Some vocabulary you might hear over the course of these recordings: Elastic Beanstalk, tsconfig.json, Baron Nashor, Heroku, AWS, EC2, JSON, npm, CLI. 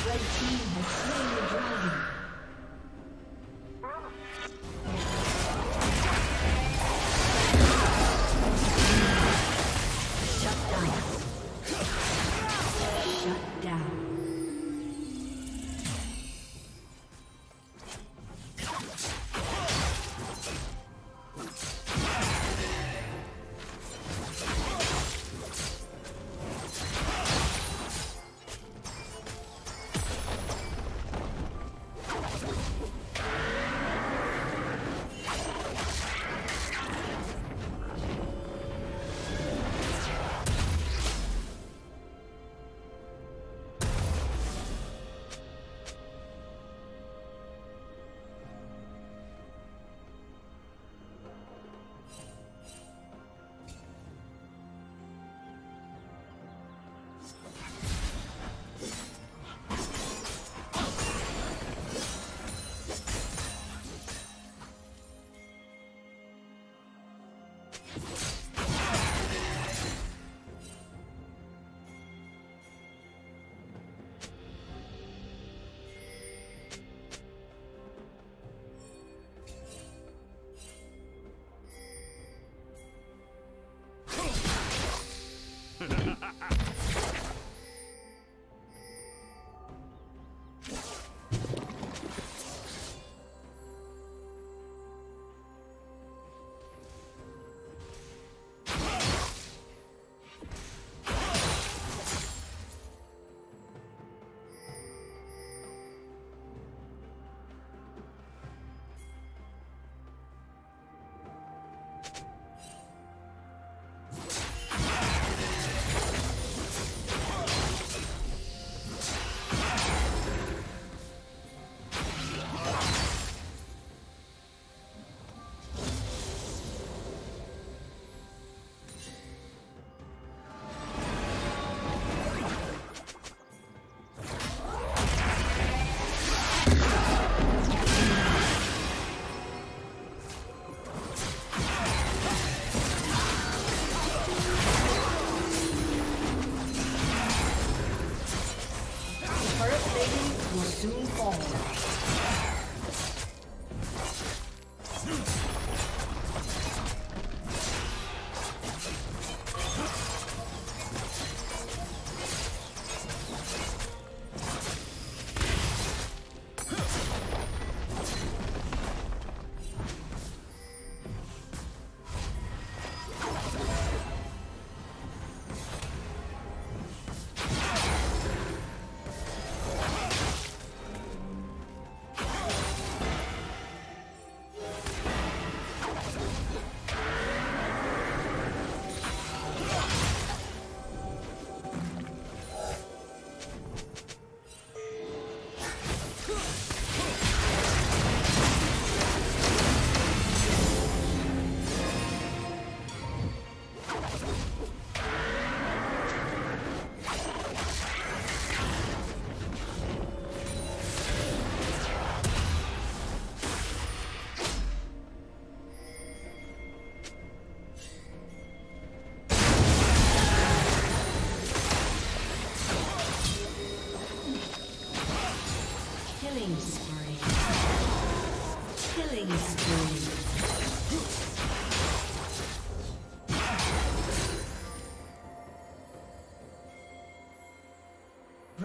Red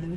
Blue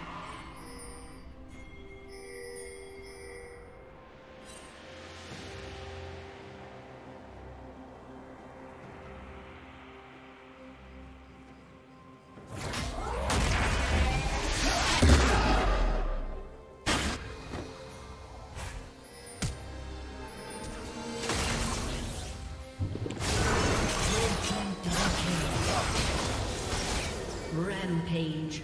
Rampage.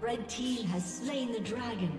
Red team has slain the dragon.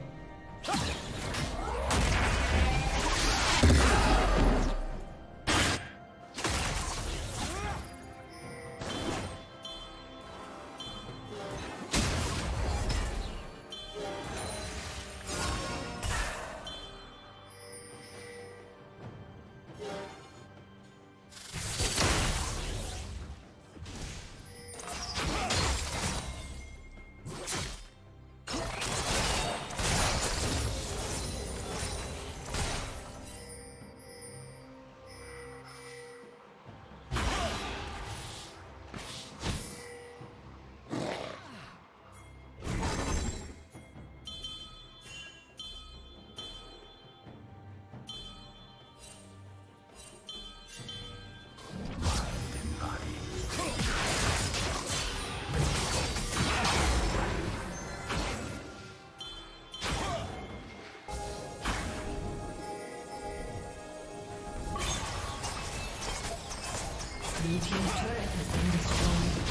Blue team's turret has been destroyed.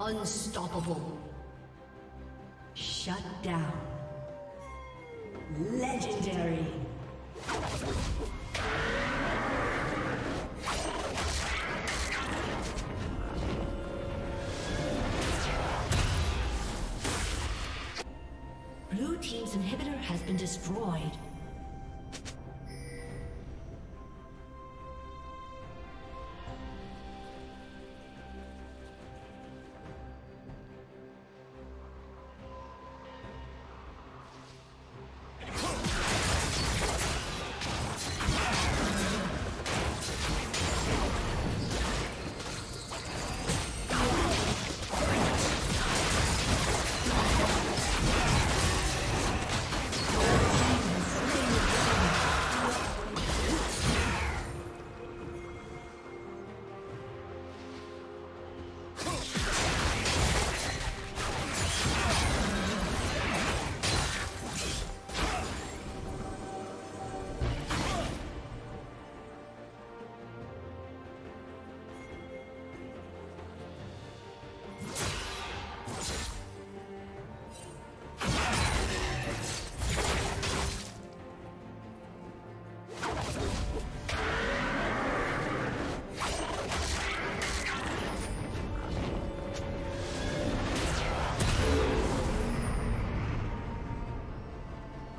Unstoppable. Shut down. Legendary. Blue team's inhibitor has been destroyed.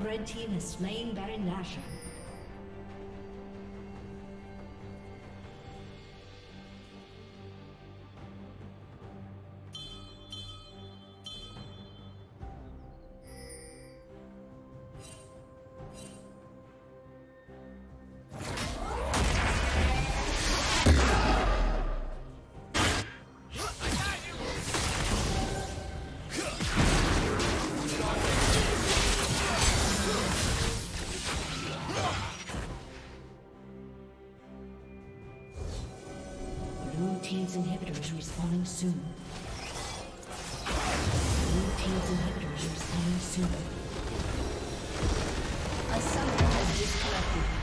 Red team has slain Baron Nashor. Respawning soon. Blue team's inhibitors respawning soon. A summoner has disconnected.